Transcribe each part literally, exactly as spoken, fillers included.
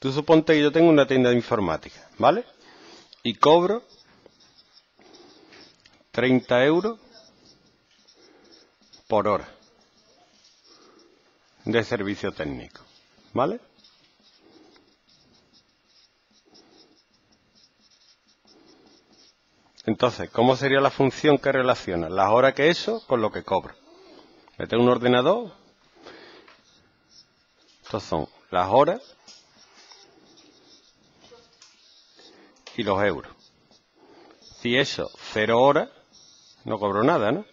Tú suponte que yo tengo una tienda de informática, ¿vale? Y cobro treinta euros por hora de servicio técnico, ¿vale? Entonces, ¿cómo sería la función que relaciona las horas que eso con lo que cobro? Le tengo un ordenador. Estos son las horas y los euros. Si eso, cero horas, no cobro nada, ¿no?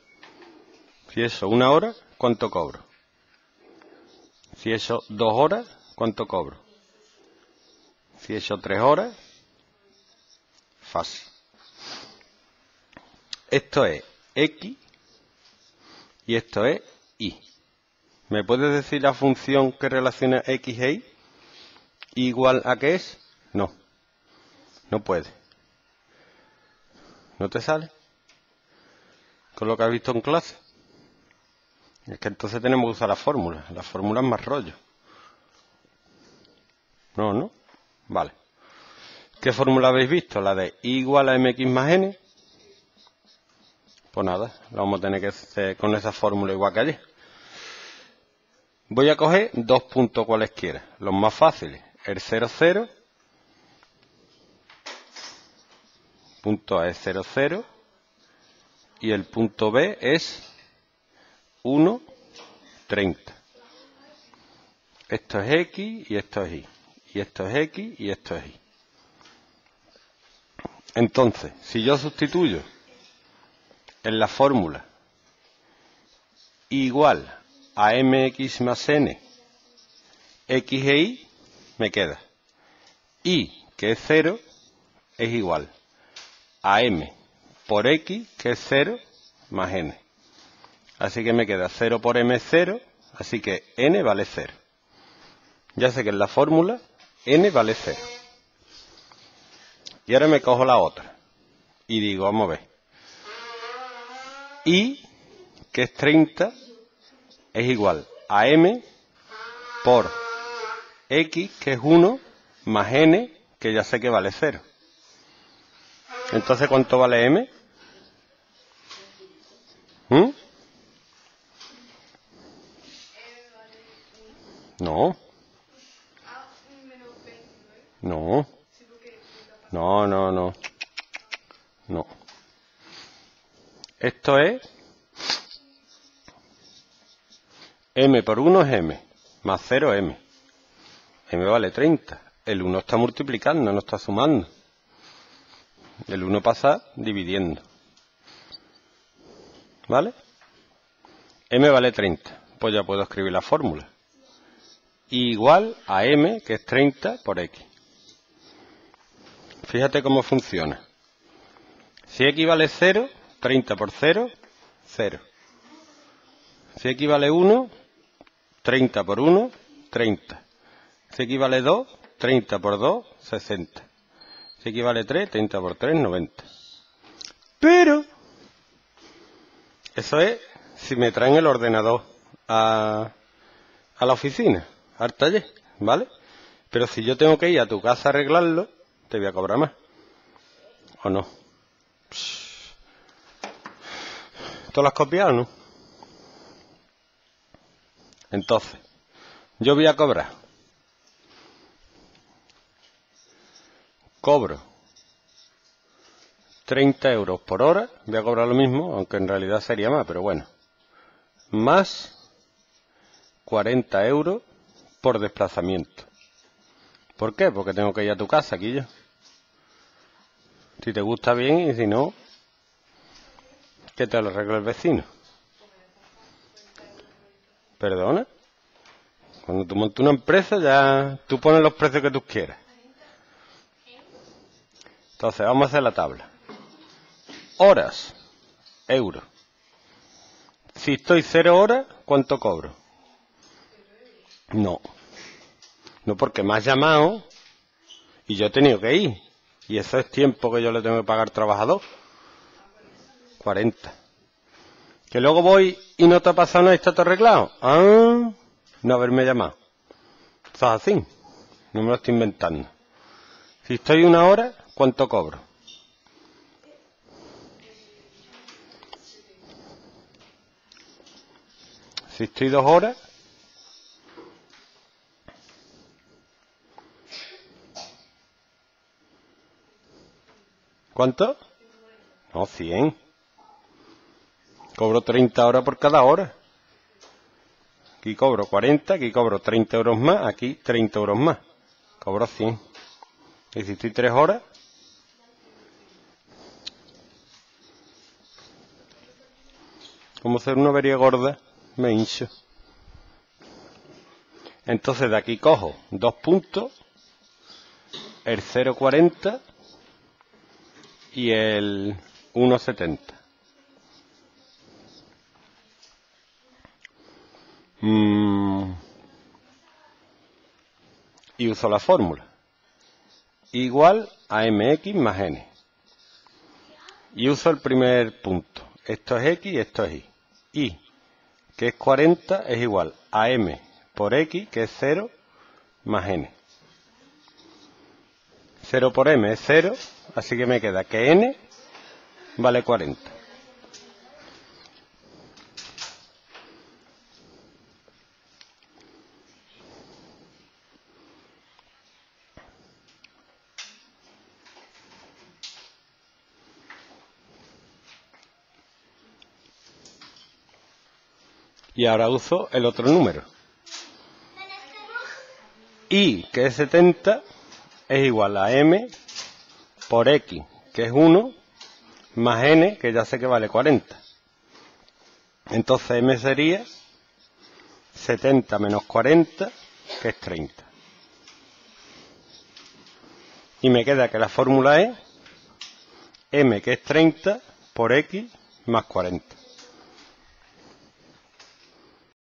Si eso, una hora, ¿cuánto cobro? Si eso, dos horas, ¿cuánto cobro? Si eso, tres horas, fácil. Esto es X y esto es Y. ¿Me puedes decir la función que relaciona X e Y? ¿Igual a qué es? No. No puede. ¿No te sale? Con lo que has visto en clase. Es que entonces tenemos que usar la fórmula. La fórmula es más rollo. No, ¿no? Vale. ¿Qué fórmula habéis visto? La de Y igual a M X más N. Pues nada, lo vamos a tener que hacer con esa fórmula igual que allí. Voy a coger dos puntos cualesquiera, los más fáciles. El cero cero, punto A es cero cero, y el punto B es uno, treinta. Esto es X y esto es Y. Y esto es X y esto es Y. Entonces, si yo sustituyo en la fórmula igual a mx más n, x e y, me queda y, que es cero, es igual a m por x, que es cero, más n. Así que me queda cero por m es cero, así que n vale cero. Ya sé que en la fórmula n vale cero. Y ahora me cojo la otra y digo, vamos a ver, y, que es treinta, es igual a m por x, que es uno, más n, que ya sé que vale cero. Entonces, ¿cuánto vale m? ¿Mm? No. No. No, no, no. No. Esto es m por uno es m, más cero es m. M vale treinta. El uno está multiplicando, no está sumando. El uno pasa dividiendo. ¿Vale? M vale treinta. Pues ya puedo escribir la fórmula. Y igual a m, que es treinta, por x. Fíjate cómo funciona. Si x vale cero, treinta por cero, cero. Si x vale uno, treinta por uno, treinta. Si x vale dos, treinta por dos, sesenta. Si x vale tres, treinta por tres, noventa. Pero eso es si me traen el ordenador a, a la oficina, al taller, ¿vale? Pero si yo tengo que ir a tu casa a arreglarlo, te voy a cobrar más. ¿O no? ¿Tú lo has copiado o no? Entonces, yo voy a cobrar. Cobro treinta euros por hora. Voy a cobrar lo mismo, aunque en realidad sería más, pero bueno. Más cuarenta euros por desplazamiento. ¿Por qué? Porque tengo que ir a tu casa, aquí yo. Si te gusta bien y si no, que te lo arregle el vecino. ¿Perdona? Cuando tú montas una empresa, ya tú pones los precios que tú quieras. Entonces, vamos a hacer la tabla. Horas, euros. Si estoy cero horas, ¿cuánto cobro? No. No, porque me has llamado y yo he tenido que ir. Y eso es tiempo que yo le tengo que pagar al trabajador. cuarenta. Que luego voy y no te ha pasado nada y está todo arreglado. Ah, no haberme llamado. Eso es así. No me lo estoy inventando. Si estoy una hora, ¿cuánto cobro? Si estoy dos horas... ¿Cuánto? No, cien. Cobro treinta horas por cada hora. Aquí cobro cuarenta, aquí cobro treinta euros más, aquí treinta euros más. Cobro cien. Y si estoy tres horas... Como ser una avería gorda, me hincho. Entonces de aquí cojo dos puntos, el cero coma cuarenta... y el uno setenta. Mm. Y uso la fórmula. Igual a mx más n. Y uso el primer punto. Esto es x y esto es y. Y, que es cuarenta, es igual a m por x, que es cero, más n. cero por m es cero, así que me queda que n vale cuarenta. Y ahora uso el otro número. Y, que es setenta... es igual a m por x, que es uno, más n, que ya sé que vale cuarenta. Entonces m sería setenta menos cuarenta, que es treinta. Y me queda que la fórmula es m, que es treinta, por x, más cuarenta.